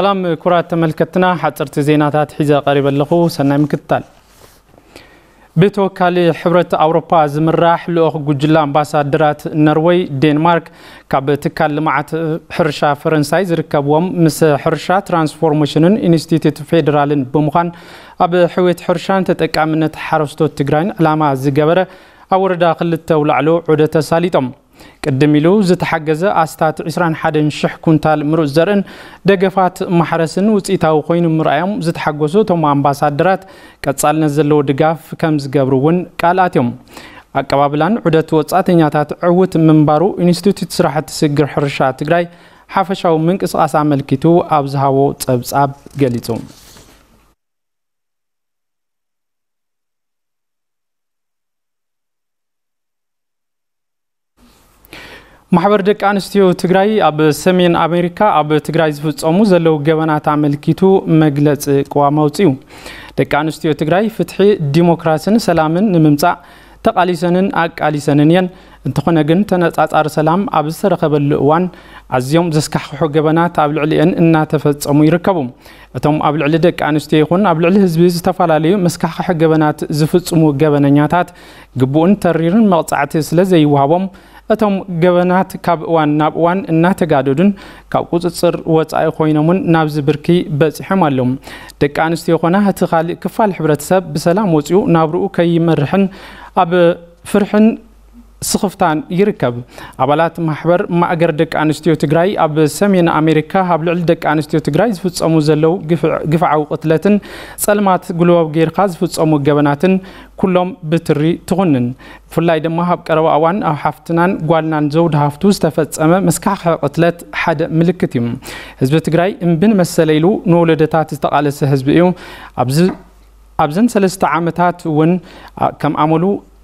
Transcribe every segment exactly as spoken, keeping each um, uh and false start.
سلام كرات تملكتنا حتى ارتزيناتات حجة قريبا لخو سنة مكتال بتوكالي حبرة أوروبا زمراح لأخ جوجلا امباسادرات النروي دنمارك كاب تكلمات حرشة فرنساي زركبوهم مس حرشة ترانسفورميشن انستيتيوت فيدرالن بمخان أب حويت حرشان تتكامنت حرستو تجرين علامة زجبرة أور داخل التولع له عدة ساليتم قدميلو زتحجز استات واحد وعشرين شح كونتال مروز زرن دغفات محرسن وصيتاو خوين مرأيم زتحجزو توم امباسادرات كصالن زلو دغاف كمز جبرون قالاتهم اقبابلان عدت وصاتنياتات عوت منبارو انستيتيوت سراحت سجر حرشات تجراي حفشاو منقصاص عملكيتو ابزهاو صبصاب جليتو محور دك أنستيو تجري أب سمين أمريكا أب تجري زفت أموز لو جبنا تعمل كتو مجلس قواموتيو دك أنستيو تجري فتحي ديمقراطين سلامن نمتع تقليسنن أك قليسننين انتقنا جن تنتعت أرسلام أب سرق بالوان عزيم زسكح حجبنا تعبل عليهن إن تفت أمي ركبهم أتم قبل على دك أنستيخون قبل على هزبي زتفعل عليه مسكح حجبنا زفت أمو جبنا نياتات جبون تريرن مقطع تسلا زي وهم أتم جبنات كابوان نابوان الناتجادون كأقوص الصر وتعي خوينمون نابز بركي بس حملهم دك أنستيخونها تخال كفال حبرة سب بسلام وتيو نابرو كي مرحن أب فرحن سخفتان يركب عبالات محبر ما أجردك أنستيو تجري أب سمين أمريكا هبل عندك أنستيو تجري فوتس أمو زلو قفع قفعوا قتلتن سلمات قلوب غير خاز فوتس أمو جبناتن كلهم بتري تغنن فلا يدم هاب كروا أوان أو حفتنان قالنان زود هافتوز تفتس أما مسكح قتلت حد ملكتهم حزب تجري إن بن مسليلو نولدتات استقال حزب يوم أبز أبزن سلست عامتات ون كم عملو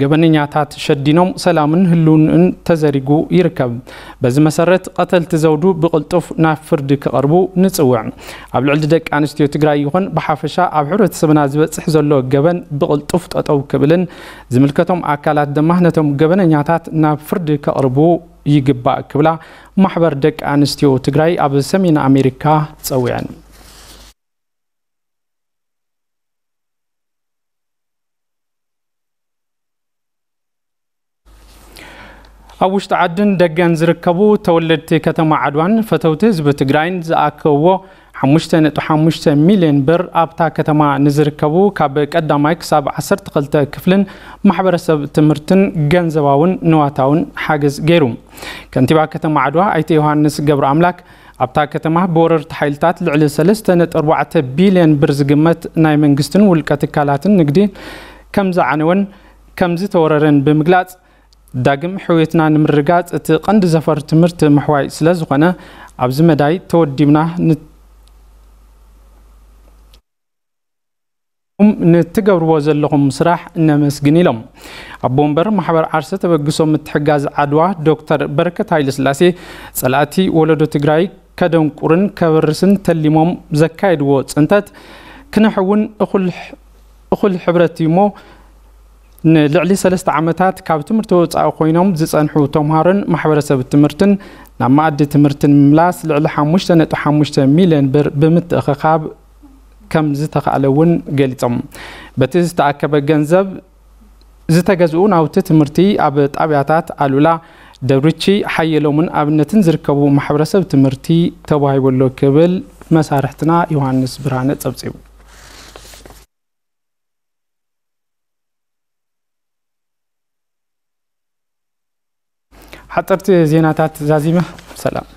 جبني نعتات شدينهم سلامن هلون أن تزرقو يركب بس مسرت قتل تزودو بقلطف نافردك قربو نتسوع قبل عددك أنستيو تجري يقن بحافشة عبورة سبنا زبت حزلو جبن بقلطف أو كبلن زملكتهم أكلات دمهنتهم جبني نعتات نافردك قربو يجبا كبلا محبر دك أنستيو تجري أب سمين أمريكا تسويان أوش تعدن دجان زركبو تولدت كتما عدوان فتوتز بتجرين زأكو حمشتن تحمشتن مليون بر أبتا كتما نزركبو كابك أدمايك سبع عشر تقلت كفلن محبر سب تمرتن جنزواون نواتاون حاجز جيروم كان تبع كتما عدوى أيتي يوهانس جبر عملاك أبتا كتما بورر تحيلتات لعلى سلسلة أربعة بليون برز جمت نايمنجستن والكاتكالات النقدي كم زعنون كم زي توررن بمجلات داقم حويتنا نمرقات اتي قند زفر تمرت محواي سلازقنا عبز مداي توديمنا نت نتجاور وزلهم صراح نمسجني لهم. أبومبر محبر عرسة بقصة متحجز عدوى دكتور بركة هايلس لاسي سلاتي ولد تجري كدم قرن كبرسن تلمم زكايد واتس أنت كنا حون أخل أخل حبرتي مو نلعلي سلست عمتات كابتمرتو تأخوينهم زت أنحو تمهارن محبر سب تمرتن لما أدي تمرتن ملاس لعلي حمشتن تحمشتن ميلان بر بمت أخاب كم زتق على ون جلتم بتز تعكب الجنزب زتجزؤون أو تتمرتي عبد أبيعات علولا دورتشي حيلو من أبنة تنزل كبو محبرسة بتمرتي تباعي ولو كبل مسارحتنا يوهانس برهانة أبتسم حتى زينات زازمة سلام.